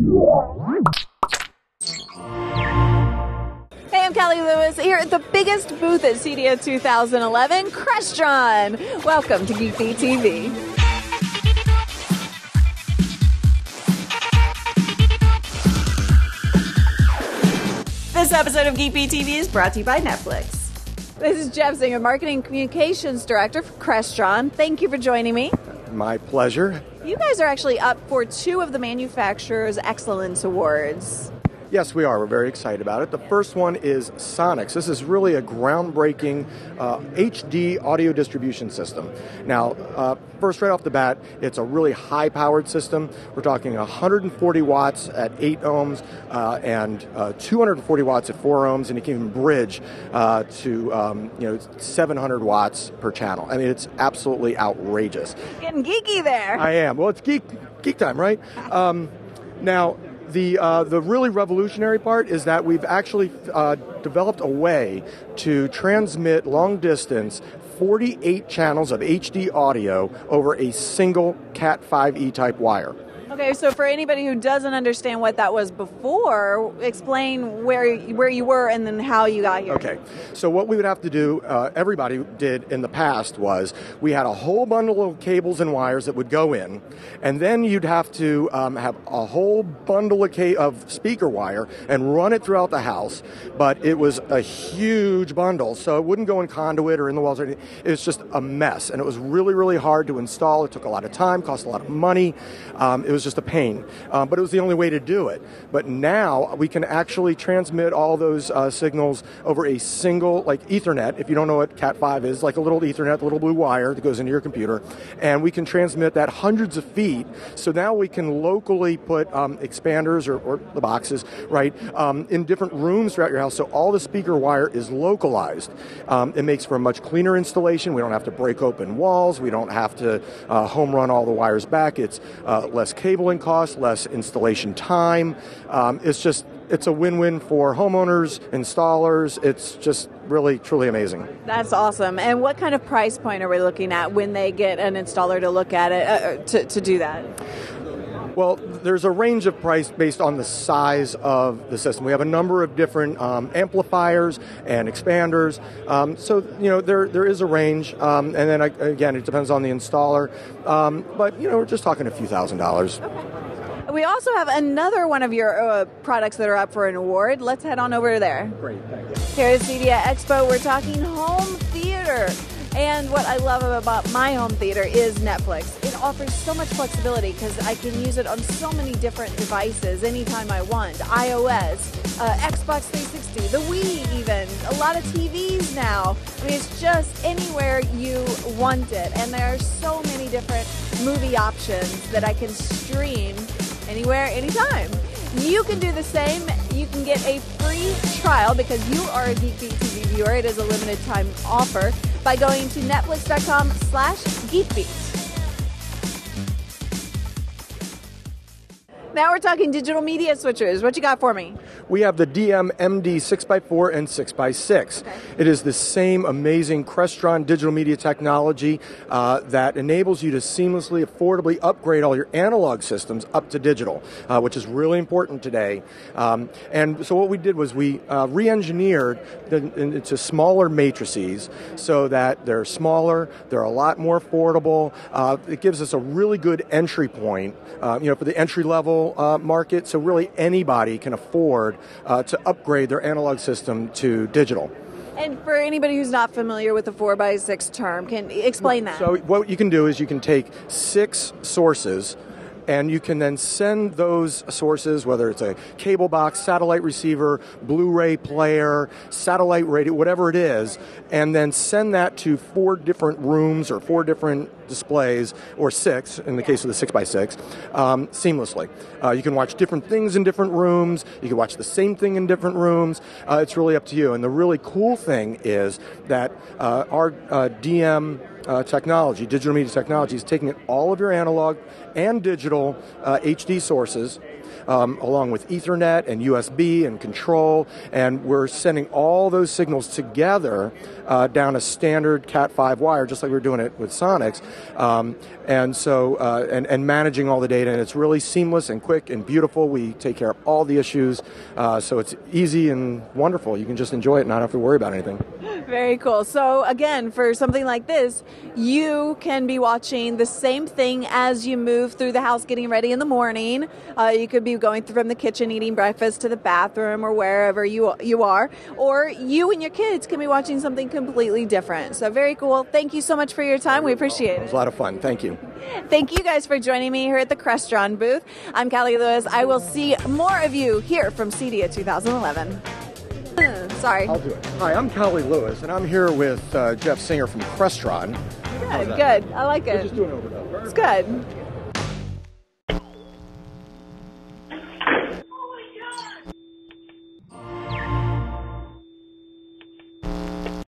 Hey, I'm Callie Lewis here at the biggest booth at CEDIA 2011, Crestron. Welcome to GeekBeat TV. This episode of GeekBeat TV is brought to you by Netflix. This is Jeff Zinger, Marketing Communications Director for Crestron. Thank you for joining me. My pleasure. You guys are actually up for two of the Manufacturer's Excellence Awards. Yes, we are. We're very excited about it. The first one is Sonnex. This is really a groundbreaking HD audio distribution system. Now, first right off the bat, it's a really high-powered system. We're talking 140 watts at 8 ohms and 240 watts at 4 ohms, and it can even bridge to 700 watts per channel. I mean, it's absolutely outrageous. Getting geeky there. I am. Well, it's geek time, right? Now. The really revolutionary part is that we've actually developed a way to transmit long distance 48 channels of HD audio over a single Cat 5E type wire. Okay, so for anybody who doesn't understand what that was before, explain where you were and then how you got here. Okay, so what we would have to do, everybody did in the past, was we had a whole bundle of cables and wires that would go in, and then you'd have to have a whole bundle of speaker wire and run it throughout the house, but it was a huge bundle, so it wouldn't go in conduit or in the walls or anything. It was just a mess, and it was really, really hard to install. It took a lot of time, cost a lot of money. It was just a pain, but it was the only way to do it. But now we can actually transmit all those signals over a single, like Ethernet. If you don't know what Cat 5 is, like a little Ethernet, the little blue wire that goes into your computer, and we can transmit that hundreds of feet. So now we can locally put expanders or the boxes, right, in different rooms throughout your house. So all the speaker wire is localized. It makes for a much cleaner installation. We don't have to break open walls. We don't have to home run all the wires back. It's less cabling costs, less installation time. It's a win-win for homeowners, installers. It's just really, truly amazing. That's awesome. And what kind of price point are we looking at when they get an installer to look at it, to do that? Well, there's a range of price based on the size of the system. We have a number of different amplifiers and expanders. There is a range. And then, again, it depends on the installer. But we're just talking a few $1,000s. Okay. We also have another one of your products that are up for an award. Let's head on over there. Great, thank you. Here at CEDIA Expo, we're talking home theater. And what I love about my home theater is Netflix. It offers so much flexibility because I can use it on so many different devices anytime I want. iOS, Xbox 360, the Wii even, a lot of TVs now. I mean, it's just anywhere you want it. And there are so many different movie options that I can stream anywhere, anytime. You can do the same. You can get a free trial because you are a GeekBeat TV viewer. It is a limited time offer by going to netflix.com/GeekBeat. Now we're talking digital media switchers. What you got for me? We have the DM MD 6x4 and 6x6. Okay. It is the same amazing Crestron digital media technology that enables you to seamlessly, affordably upgrade all your analog systems up to digital, which is really important today. And so what we did was we re-engineered into smaller matrices so that they're smaller, they're a lot more affordable. It gives us a really good entry point, for the entry level market, so really anybody can afford to upgrade their analog system to digital. And for anybody who's not familiar with the 4x6 term, can explain that? So what you can do is you can take 6 sources and you can then send those sources, whether it's a cable box, satellite receiver, Blu-ray player, satellite radio, whatever it is, and then send that to 4 different rooms or 4 different displays, or 6 in the case of the 6x6, seamlessly. You can watch different things in different rooms. You can watch the same thing in different rooms. It's really up to you. And the really cool thing is that our DM technology, digital media technology, is taking all of your analog and digital HD sources along with Ethernet and USB and control, and we're sending all those signals together down a standard Cat 5 wire, just like we're doing it with Sonnex, and managing all the data, and it's really seamless and quick and beautiful. We take care of all the issues, so it's easy and wonderful. You can just enjoy it and not have to worry about anything. Very cool. So again, for something like this, you can be watching the same thing as you move through the house, getting ready in the morning. You could be going from the kitchen, eating breakfast, to the bathroom, or wherever you are. Or you and your kids can be watching something completely different. So very cool. Thank you so much for your time. We appreciate it. It was a lot of fun. Thank you. Thank you guys for joining me here at the Crestron booth. I'm Callie Lewis. I will see more of you here from CEDIA 2011. Sorry. I'll do it. Hi, I'm Callie Lewis, and I'm here with Jeff Zinger from Crestron. Good, good. I like it. We're just doing overdub. It's good.